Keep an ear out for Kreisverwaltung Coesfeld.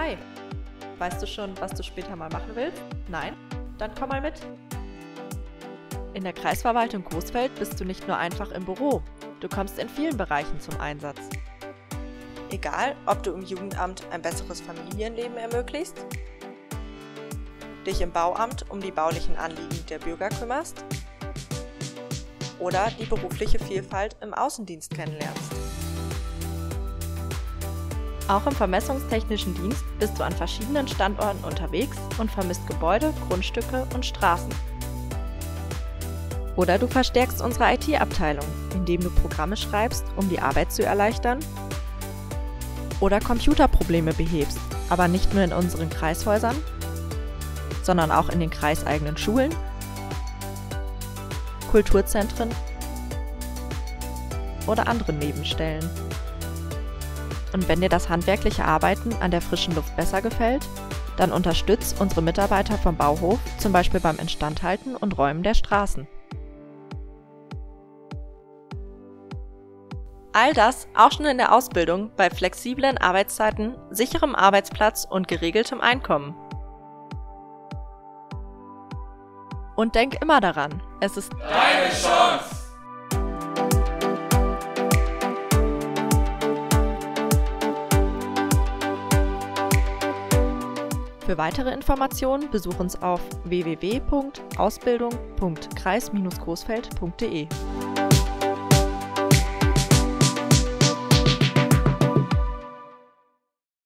Hi, weißt du schon, was du später mal machen willst? Nein? Dann komm mal mit. In der Kreisverwaltung Coesfeld bist du nicht nur einfach im Büro, du kommst in vielen Bereichen zum Einsatz. Egal, ob du im Jugendamt ein besseres Familienleben ermöglichst, dich im Bauamt um die baulichen Anliegen der Bürger kümmerst oder die berufliche Vielfalt im Außendienst kennenlernst. Auch im vermessungstechnischen Dienst bist du an verschiedenen Standorten unterwegs und vermisst Gebäude, Grundstücke und Straßen. Oder du verstärkst unsere IT-Abteilung, indem du Programme schreibst, um die Arbeit zu erleichtern. Oder Computerprobleme behebst, aber nicht nur in unseren Kreishäusern, sondern auch in den kreiseigenen Schulen, Kulturzentren oder anderen Nebenstellen. Und wenn dir das handwerkliche Arbeiten an der frischen Luft besser gefällt, dann unterstütz unsere Mitarbeiter vom Bauhof, zum Beispiel beim Instandhalten und Räumen der Straßen. All das auch schon in der Ausbildung bei flexiblen Arbeitszeiten, sicherem Arbeitsplatz und geregeltem Einkommen. Und denk immer daran, es ist deine Chance! Für weitere Informationen besuch uns auf www.ausbildung.kreis-coesfeld.de.